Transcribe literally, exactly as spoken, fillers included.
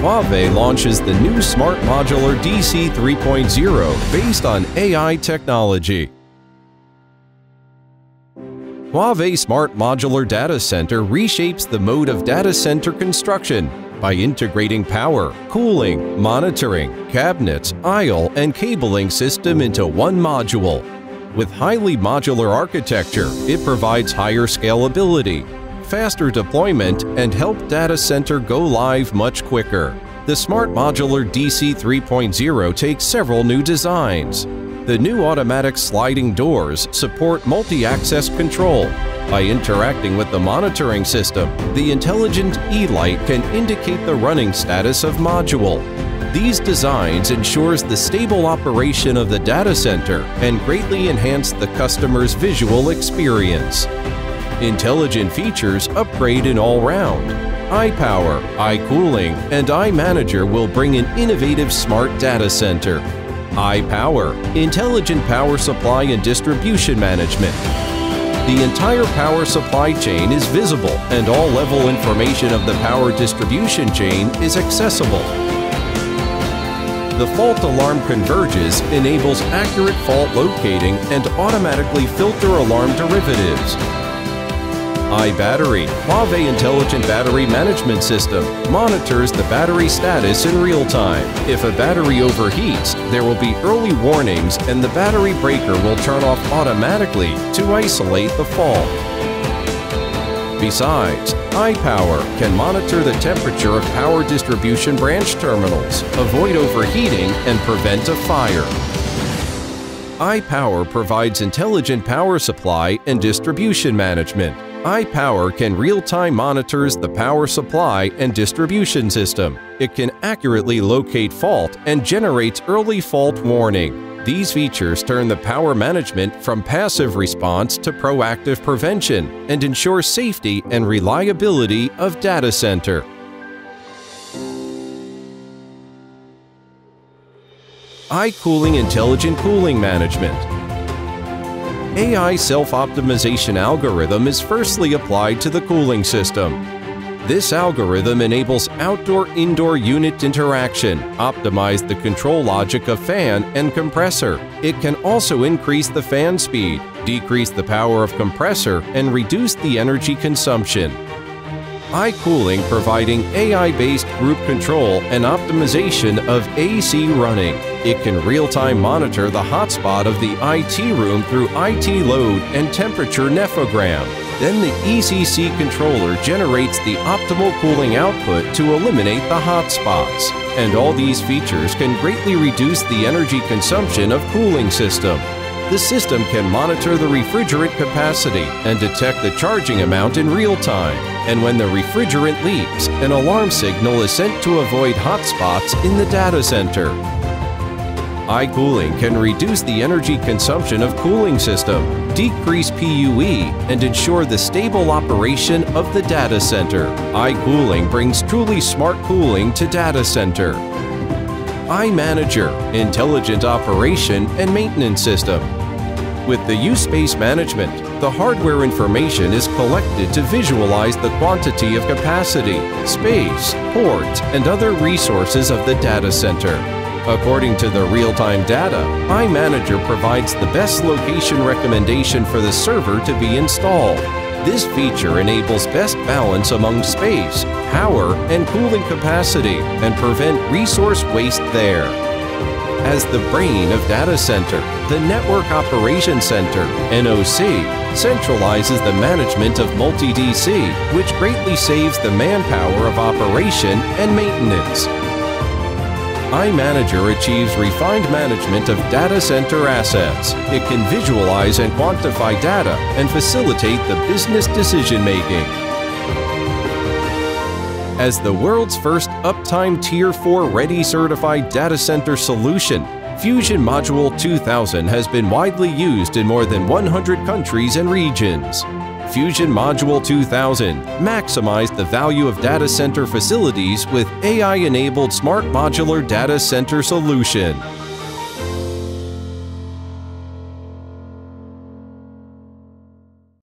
Huawei launches the new Smart Modular D C three point oh based on A I technology. Huawei Smart Modular Data Center reshapes the mode of data center construction by integrating power, cooling, monitoring, cabinets, aisle, and cabling system into one module. With highly modular architecture, it provides higher scalability, faster deployment, and help data center go live much quicker. The Smart Modular D C three point oh takes several new designs. The new automatic sliding doors support multi-access control. By interacting with the monitoring system, the intelligent e-light can indicate the running status of module. These designs ensures the stable operation of the data center and greatly enhance the customer's visual experience. Intelligent features upgrade in all round. iPower, iCooling, and iManager will bring an innovative smart data center. iPower, intelligent power supply and distribution management. The entire power supply chain is visible and all level information of the power distribution chain is accessible. The fault alarm converges enables accurate fault locating and automatically filter alarm derivatives. iBattery, Huawei Intelligent Battery Management System, monitors the battery status in real time. If a battery overheats, there will be early warnings and the battery breaker will turn off automatically to isolate the fault. Besides, iPower can monitor the temperature of power distribution branch terminals, avoid overheating, and prevent a fire. iPower provides intelligent power supply and distribution management. iPower can real-time monitors the power supply and distribution system. It can accurately locate fault and generates early fault warning. These features turn the power management from passive response to proactive prevention and ensure safety and reliability of data center. iCooling Intelligent Cooling Management. A I self-optimization algorithm is firstly applied to the cooling system. This algorithm enables outdoor-indoor unit interaction, optimize the control logic of fan and compressor. It can also increase the fan speed, decrease the power of compressor, and reduce the energy consumption. iCooling providing A I-based group control and optimization of A C running. It can real-time monitor the hotspot of the I T room through I T load and temperature nephogram. Then the E C C controller generates the optimal cooling output to eliminate the hotspots. And all these features can greatly reduce the energy consumption of cooling system. The system can monitor the refrigerant capacity and detect the charging amount in real time. And when the refrigerant leaks, an alarm signal is sent to avoid hotspots in the data center. iCooling can reduce the energy consumption of cooling system, decrease P U E, and ensure the stable operation of the data center. iCooling brings truly smart cooling to data center. iManager, intelligent operation and maintenance system. With the USpace management, the hardware information is collected to visualize the quantity of capacity, space, ports, and other resources of the data center. According to the real-time data, iManager provides the best location recommendation for the server to be installed. This feature enables best balance among space, power, and cooling capacity and prevent resource waste there. As the brain of data center, the Network Operations Center, N O C, centralizes the management of multi D C, which greatly saves the manpower of operation and maintenance. iManager achieves refined management of data center assets. It can visualize and quantify data and facilitate the business decision-making. As the world's first Uptime Tier four Ready Certified Data Center solution, Fusion Module two thousand has been widely used in more than one hundred countries and regions. Fusion Module two thousand maximized the value of data center facilities with A I-enabled Smart Modular Data Center solution.